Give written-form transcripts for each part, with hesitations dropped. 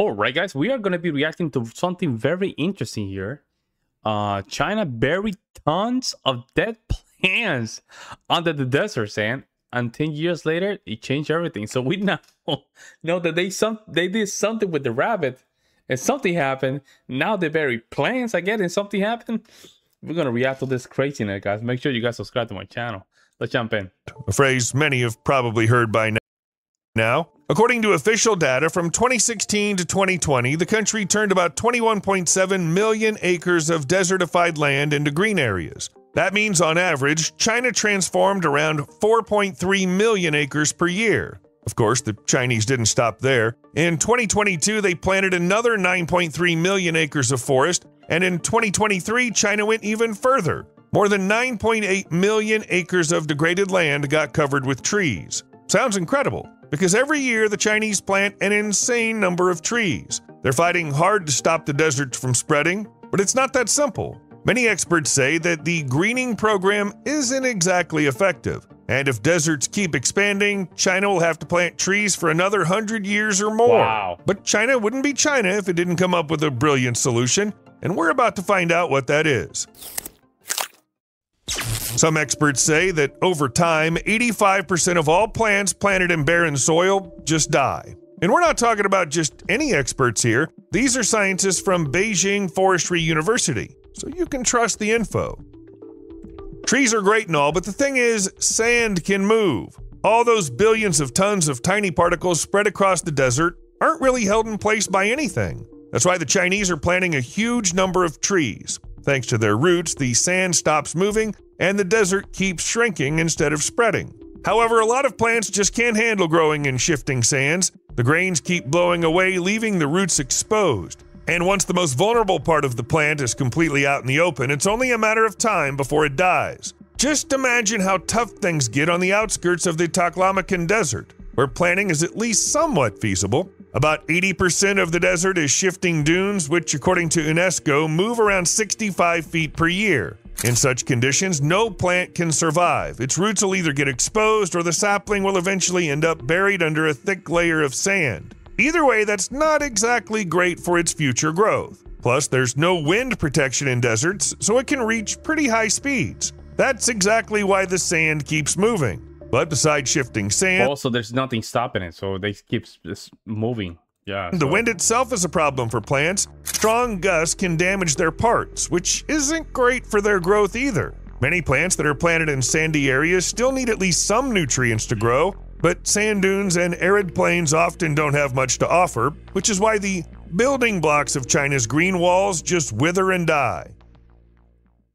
Alright guys, we are going to be reacting to something very interesting here. China buried tons of dead plants under the desert sand, and 10 years later it changed everything. So we now know that they did something with the rabbit and something happened. Now they buried plants again and something happened. We're going to react to this craziness, guys. Make sure you guys subscribe to my channel. Let's jump in. A phrase many have probably heard by now. According to official data, from 2016 to 2020, the country turned about 21.7 million acres of desertified land into green areas. That means, on average, China transformed around 4.3 million acres per year. Of course, the Chinese didn't stop there. In 2022, they planted another 9.3 million acres of forest, and in 2023, China went even further. More than 9.8 million acres of degraded land got covered with trees. Sounds incredible, because every year the Chinese plant an insane number of trees. They're fighting hard to stop the deserts from spreading, but it's not that simple. Many experts say that the greening program isn't exactly effective, and if deserts keep expanding, China will have to plant trees for another 100 years or more. Wow. But China wouldn't be China if it didn't come up with a brilliant solution, and we're about to find out what that is. Some experts say that over time, 85% of all plants planted in barren soil just die. And we're not talking about just any experts here. These are scientists from Beijing Forestry University, so you can trust the info. Trees are great and all, but the thing is, sand can move. All those billions of tons of tiny particles spread across the desert aren't really held in place by anything. That's why the Chinese are planting a huge number of trees. Thanks to their roots, the sand stops moving and the desert keeps shrinking instead of spreading. However, a lot of plants just can't handle growing in shifting sands. The grains keep blowing away, leaving the roots exposed. And once the most vulnerable part of the plant is completely out in the open, it's only a matter of time before it dies. Just imagine how tough things get on the outskirts of the Taklamakan Desert, where planting is at least somewhat feasible. About 80% of the desert is shifting dunes, which, according to UNESCO, move around 65 feet per year. In such conditions, no plant can survive. Its roots will either get exposed or the sapling will eventually end up buried under a thick layer of sand. Either way, that's not exactly great for its future growth. Plus, there's no wind protection in deserts, so it can reach pretty high speeds. That's exactly why the sand keeps moving. But besides shifting sand... Also, there's nothing stopping it, so they keep moving. Yeah. The wind itself is a problem for plants. Strong gusts can damage their parts, which isn't great for their growth either. Many plants that are planted in sandy areas still need at least some nutrients to grow, but sand dunes and arid plains often don't have much to offer, which is why the building blocks of China's green walls just wither and die.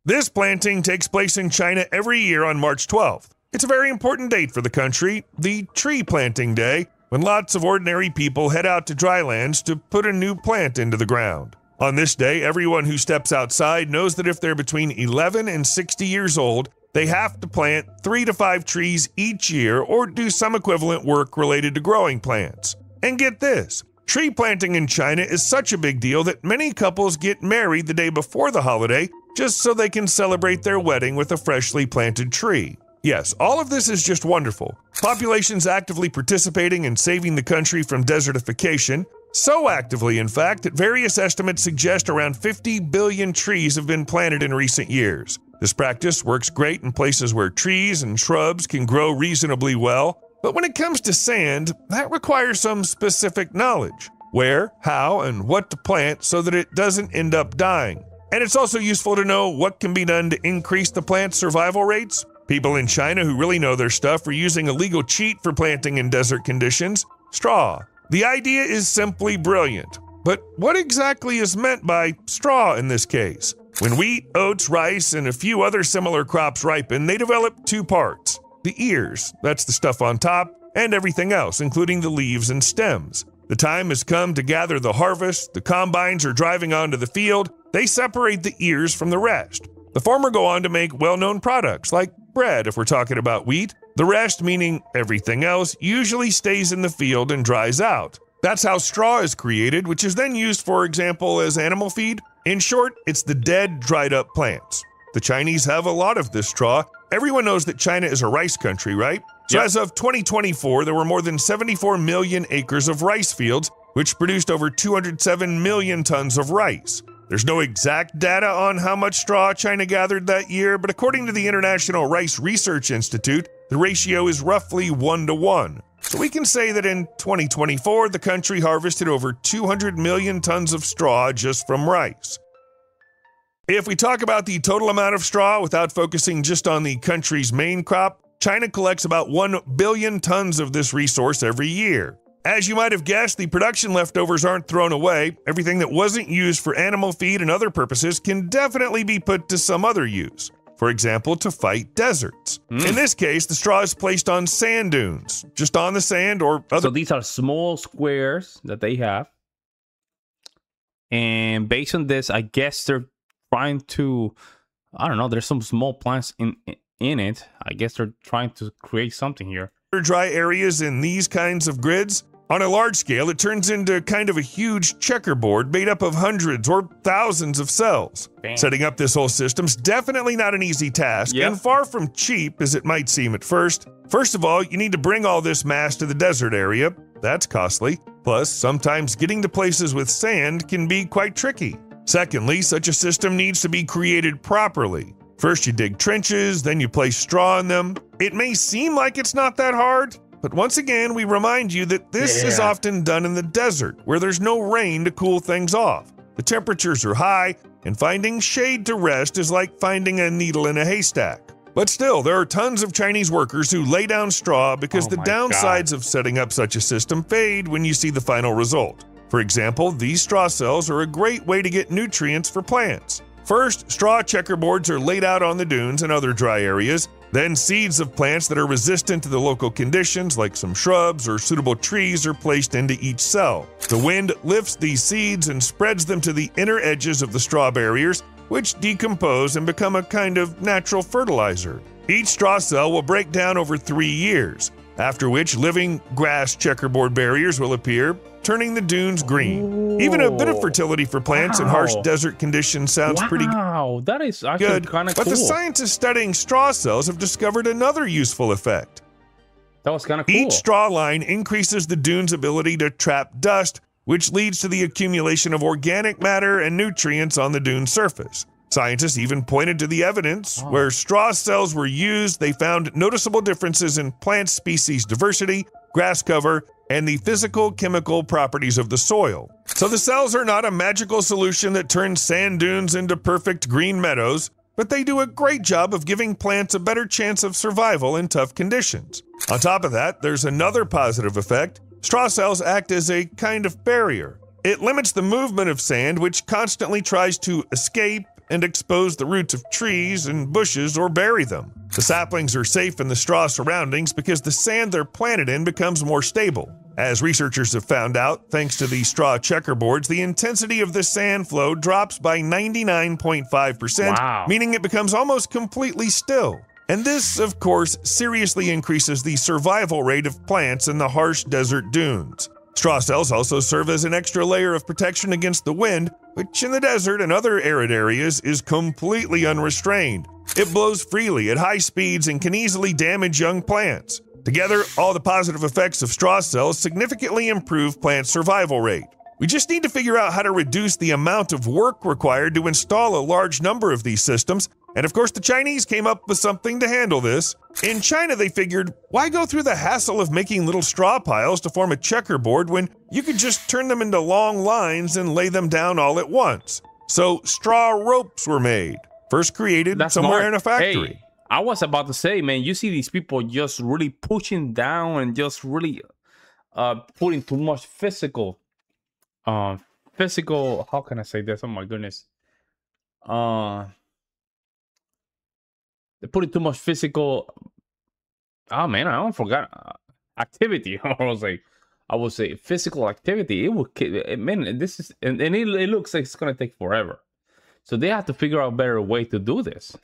This planting takes place in China every year on March 12th. It's a very important date for the country, the tree planting day, when lots of ordinary people head out to drylands to put a new plant into the ground. On this day, everyone who steps outside knows that if they're between 11 and 60 years old, they have to plant 3 to 5 trees each year or do some equivalent work related to growing plants. And get this, tree planting in China is such a big deal that many couples get married the day before the holiday just so they can celebrate their wedding with a freshly planted tree. Yes, all of this is just wonderful. Populations actively participating in saving the country from desertification. So actively, in fact, that various estimates suggest around 50 billion trees have been planted in recent years. This practice works great in places where trees and shrubs can grow reasonably well. But when it comes to sand, that requires some specific knowledge. Where, how, and what to plant so that it doesn't end up dying. And it's also useful to know what can be done to increase the plant's survival rates. People in China who really know their stuff are using a legal cheat for planting in desert conditions, straw. The idea is simply brilliant. But what exactly is meant by straw in this case? When wheat, oats, rice, and a few other similar crops ripen, they develop two parts. The ears, that's the stuff on top, and everything else, including the leaves and stems. The time has come to gather the harvest, the combines are driving onto the field, they separate the ears from the rest. The former go on to make well-known products, like bread if we're talking about wheat. The rest, meaning everything else, usually stays in the field and dries out. That's how straw is created, which is then used, for example, as animal feed. In short, it's the dead, dried-up plants. The Chinese have a lot of this straw. Everyone knows that China is a rice country, right? So as of 2024, there were more than 74 million acres of rice fields, which produced over 207 million tons of rice. There's no exact data on how much straw China gathered that year, but according to the International Rice Research Institute, the ratio is roughly 1:1. So we can say that in 2024, the country harvested over 200 million tons of straw just from rice. If we talk about the total amount of straw without focusing just on the country's main crop, China collects about 1 billion tons of this resource every year. As you might have guessed, the production leftovers aren't thrown away. Everything that wasn't used for animal feed and other purposes can definitely be put to some other use. For example, to fight deserts. In this case, the straw is placed on sand dunes, just on the sand or other. So these are small squares that they have. And based on this, I guess they're trying to, I don't know, there's some small plants in it. I guess they're trying to create something here. Dry areas in these kinds of grids, on a large scale, it turns into kind of a huge checkerboard made up of hundreds or thousands of cells. Damn. Setting up this whole system's definitely not an easy task, and far from cheap as it might seem at first. First of all, you need to bring all this mass to the desert area. That's costly. Plus, sometimes getting to places with sand can be quite tricky. Secondly, such a system needs to be created properly. First you dig trenches, then you place straw in them. It may seem like it's not that hard, but once again, we remind you that this is often done in the desert, where there's no rain to cool things off. The temperatures are high, and finding shade to rest is like finding a needle in a haystack. But still, there are tons of Chinese workers who lay down straw because the downsides of setting up such a system fade when you see the final result. For example, these straw cells are a great way to get nutrients for plants. First, straw checkerboards are laid out on the dunes and other dry areas. Then seeds of plants that are resistant to the local conditions, like some shrubs or suitable trees, are placed into each cell. The wind lifts these seeds and spreads them to the inner edges of the straw barriers, which decompose and become a kind of natural fertilizer. Each straw cell will break down over 3 years, after which living grass checkerboard barriers will appear, turning the dunes green. Ooh. Even a bit of fertility for plants in harsh desert conditions sounds pretty good. Wow, that is actually kind of cool. But the scientists studying straw cells have discovered another useful effect. That was kind of cool. Each straw line increases the dune's ability to trap dust, which leads to the accumulation of organic matter and nutrients on the dune's surface. Scientists even pointed to the evidence. Where straw cells were used, they found noticeable differences in plant species diversity, grass cover, and the physical chemical properties of the soil. So the cells are not a magical solution that turns sand dunes into perfect green meadows, but they do a great job of giving plants a better chance of survival in tough conditions. On top of that, there's another positive effect. Straw cells act as a kind of barrier. It limits the movement of sand, which constantly tries to escape and expose the roots of trees and bushes or bury them. The saplings are safe in the straw surroundings because the sand they're planted in becomes more stable. As researchers have found out, thanks to the straw checkerboards, the intensity of the sand flow drops by 99.5%, meaning it becomes almost completely still. And this, of course, seriously increases the survival rate of plants in the harsh desert dunes. Straw cells also serve as an extra layer of protection against the wind, which in the desert and other arid areas is completely unrestrained. It blows freely at high speeds and can easily damage young plants. Together, all the positive effects of straw cells significantly improve plant survival rate. We just need to figure out how to reduce the amount of work required to install a large number of these systems. And of course, the Chinese came up with something to handle this. In China, they figured, why go through the hassle of making little straw piles to form a checkerboard when you could just turn them into long lines and lay them down all at once? So straw ropes were made, first created somewhere in a factory. Hey, I was about to say, man, you see these people just really pushing down and just really putting too much physical, how can I say this? Oh my goodness. Putting too much physical activity. I would say physical activity. It would, man, this is and it looks like it's gonna take forever, so they have to figure out a better way to do this.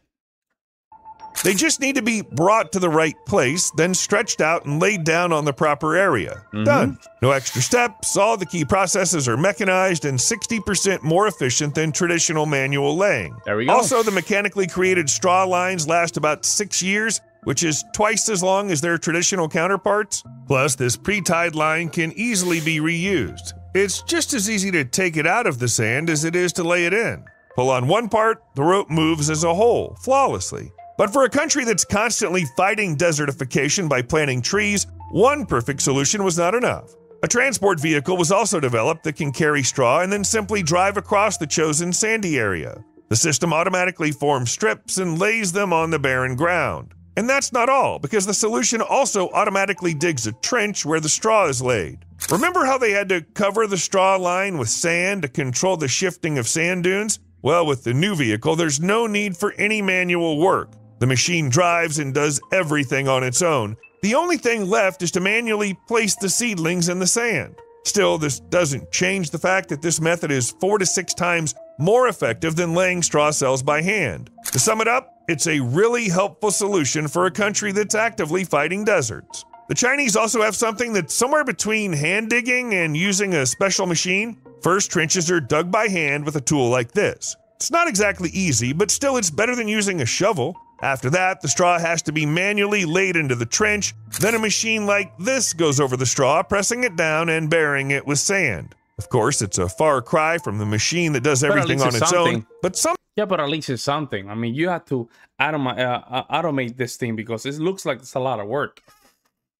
They just need to be brought to the right place, then stretched out and laid down on the proper area. Done. No extra steps. All the key processes are mechanized and 60% more efficient than traditional manual laying. There we go. Also, the mechanically created straw lines last about 6 years, which is twice as long as their traditional counterparts. Plus, this pre-tied line can easily be reused. It's just as easy to take it out of the sand as it is to lay it in. Pull on one part, the rope moves as a whole, flawlessly. But for a country that's constantly fighting desertification by planting trees, one perfect solution was not enough. A transport vehicle was also developed that can carry straw and then simply drive across the chosen sandy area. The system automatically forms strips and lays them on the barren ground. And that's not all, because the solution also automatically digs a trench where the straw is laid. Remember how they had to cover the straw line with sand to control the shifting of sand dunes? Well, with the new vehicle, there's no need for any manual work. The machine drives and does everything on its own. The only thing left is to manually place the seedlings in the sand. Still, this doesn't change the fact that this method is 4 to 6 times more effective than laying straw cells by hand. To sum it up, it's a really helpful solution for a country that's actively fighting deserts. The Chinese also have something that's somewhere between hand digging and using a special machine. First, trenches are dug by hand with a tool like this. It's not exactly easy, but still it's better than using a shovel. After that, the straw has to be manually laid into the trench. Then a machine like this goes over the straw, pressing it down and burying it with sand. Of course, it's a far cry from the machine that does everything on its own, but at least it's something. I mean, you have to automate this thing because it looks like it's a lot of work.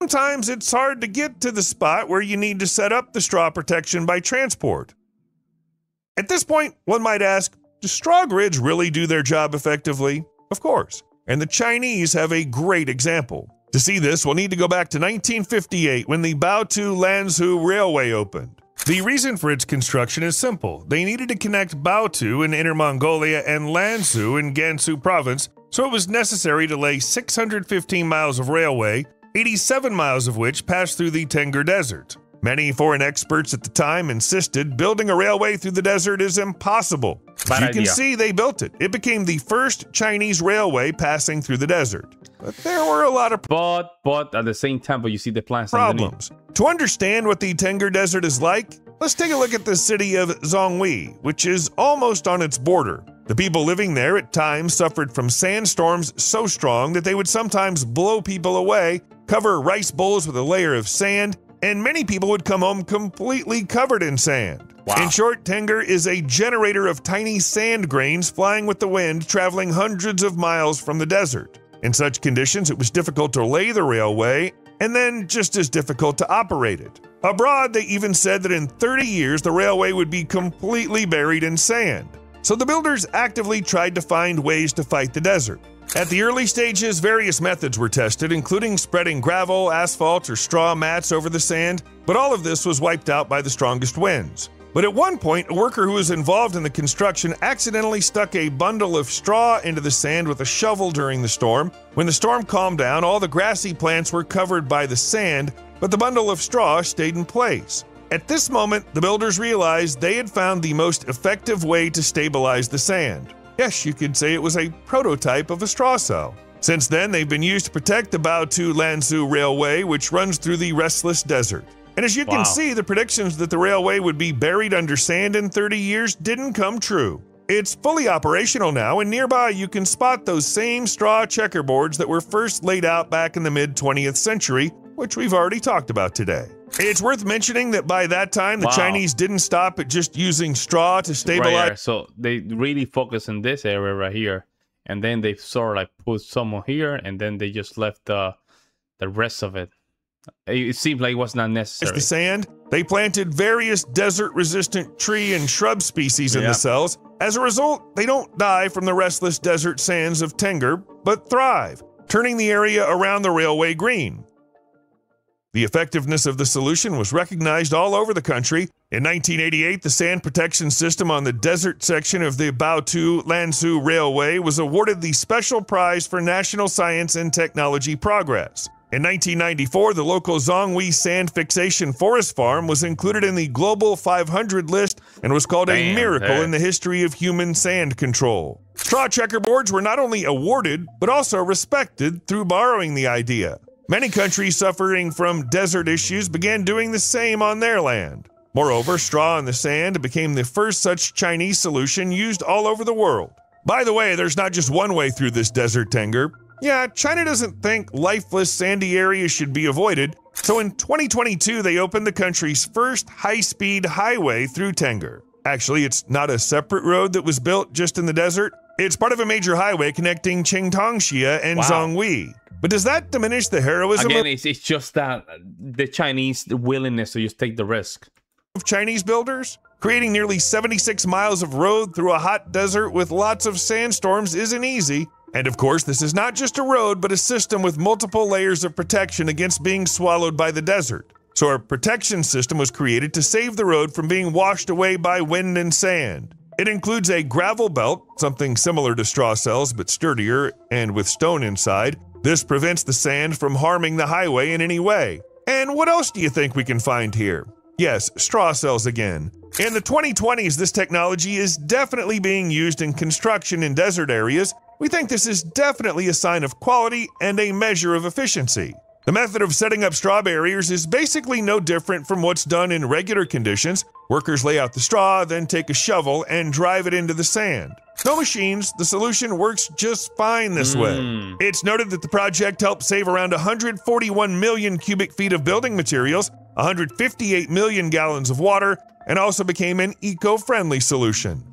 Sometimes it's hard to get to the spot where you need to set up the straw protection by transport. At this point, one might ask, do straw grids really do their job effectively? Of course. And the Chinese have a great example. To see this, we'll need to go back to 1958 when the Baotou Lanzhou Railway opened. The reason for its construction is simple. They needed to connect Baotou in Inner Mongolia and Lanzhou in Gansu Province, so it was necessary to lay 615 miles of railway, 87 miles of which passed through the Tengger Desert. Many foreign experts at the time insisted building a railway through the desert is impossible. Bad idea. You can see they built it. It became the first Chinese railway passing through the desert. But there were a lot of but at the same time, you see the plans problems. To understand what the Tengger Desert is like, let's take a look at the city of Zhonghui, which is almost on its border. The people living there at times suffered from sandstorms so strong that they would sometimes blow people away, cover rice bowls with a layer of sand, and many people would come home completely covered in sand. Wow. In short, Tengger is a generator of tiny sand grains flying with the wind, traveling hundreds of miles from the desert. In such conditions, it was difficult to lay the railway, and then just as difficult to operate it. Abroad, they even said that in 30 years, the railway would be completely buried in sand. So the builders actively tried to find ways to fight the desert. At the early stages, various methods were tested, including spreading gravel, asphalt, or straw mats over the sand, but all of this was wiped out by the strongest winds. But at one point, a worker who was involved in the construction accidentally stuck a bundle of straw into the sand with a shovel during the storm. When the storm calmed down, all the grassy plants were covered by the sand, but the bundle of straw stayed in place. At this moment, the builders realized they had found the most effective way to stabilize the sand. Yes, you could say it was a prototype of a straw cell. Since then, they've been used to protect the Baotou Lanzhou Railway, which runs through the restless desert. And as you can see, the predictions that the railway would be buried under sand in 30 years didn't come true. It's fully operational now, and nearby you can spot those same straw checkerboards that were first laid out back in the mid-20th century, which we've already talked about today. It's worth mentioning that by that time, the Chinese didn't stop at just using straw to stabilize. Right, so they really focus on this area right here. And then they sort of like put some on here, and then they just left the rest of it. It seemed like it was not necessary. It's the sand. They planted various desert-resistant tree and shrub species in the cells. As a result, they don't die from the restless desert sands of Tengger, but thrive, turning the area around the railway green. The effectiveness of the solution was recognized all over the country. In 1988, the sand protection system on the desert section of the Baotou Lanzhou Railway was awarded the Special Prize for National Science and Technology Progress. In 1994, the local Zhonghui Sand Fixation Forest Farm was included in the Global 500 list and was called a miracle in the history of human sand control. Straw checkerboards were not only awarded, but also respected through borrowing the idea. Many countries suffering from desert issues began doing the same on their land. Moreover, straw in the sand became the first such Chinese solution used all over the world. By the way, there's not just one way through this desert, Tengger. Yeah, China doesn't think lifeless sandy areas should be avoided. So in 2022, they opened the country's first high-speed highway through Tengger. Actually, it's not a separate road that was built just in the desert. It's part of a major highway connecting Qingtongxia and Zhonghui. But does that diminish the heroism? Again, it's just that the Chinese willingness to just take the risk. Of Chinese builders? Creating nearly 76 miles of road through a hot desert with lots of sandstorms isn't easy. And of course, this is not just a road, but a system with multiple layers of protection against being swallowed by the desert. So a protection system was created to save the road from being washed away by wind and sand. It includes a gravel belt, something similar to straw cells but sturdier and with stone inside. This prevents the sand from harming the highway in any way. And what else do you think we can find here? Yes, straw cells again. In the 2020s, this technology is definitely being used in construction in desert areas. We think this is definitely a sign of quality and a measure of efficiency. The method of setting up straw barriers is basically no different from what's done in regular conditions. Workers lay out the straw, then take a shovel and drive it into the sand. No machines, the solution works just fine this way. It's noted that the project helped save around 141 million cubic feet of building materials, 158 million gallons of water, and also became an eco-friendly solution.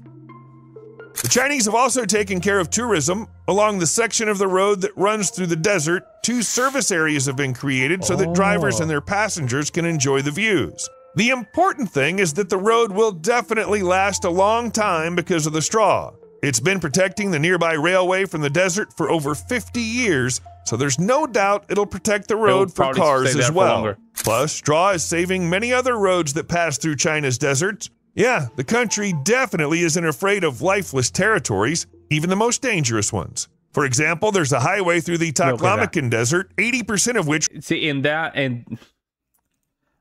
The Chinese have also taken care of tourism. Along the section of the road that runs through the desert, two service areas have been created so that drivers and their passengers can enjoy the views. The important thing is that the road will definitely last a long time because of the straw. It's been protecting the nearby railway from the desert for over 50 years, so there's no doubt it'll protect the road for cars as well. Plus, straw is saving many other roads that pass through China's deserts. Yeah, the country definitely isn't afraid of lifeless territories, even the most dangerous ones. For example, there's a highway through the Taklamakan Desert, 80% of which... See, in that, and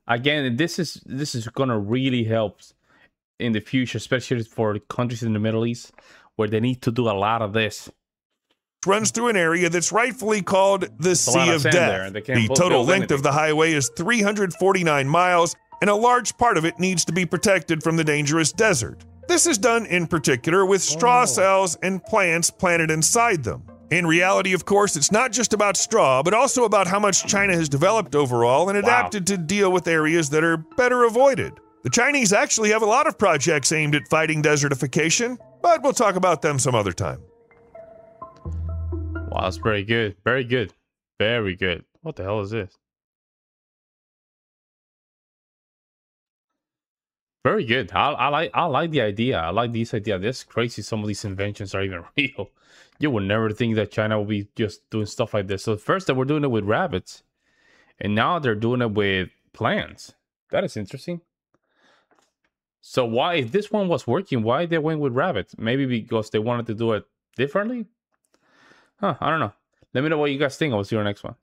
again, this is going to really help in the future, especially for countries in the Middle East, where they need to do a lot of this. Runs through an area that's rightfully called the Sea of Death. The total length of the highway is 349 miles, and a large part of it needs to be protected from the dangerous desert. This is done in particular with straw cells and plants planted inside them. In reality, of course, it's not just about straw, but also about how much China has developed overall and adapted to deal with areas that are better avoided. The Chinese actually have a lot of projects aimed at fighting desertification, but we'll talk about them some other time. Wow, that's very good. Very good. Very good. What the hell is this? Very good. I like the idea. I like this idea. That's crazy. Some of these inventions are even real. You would never think that China would be just doing stuff like this. So first they were doing it with rabbits, and now they're doing it with plants. That is interesting. So why, if this one was working, why they went with rabbits? Maybe because they wanted to do it differently? Huh, I don't know. Let me know what you guys think. I'll see you on the next one.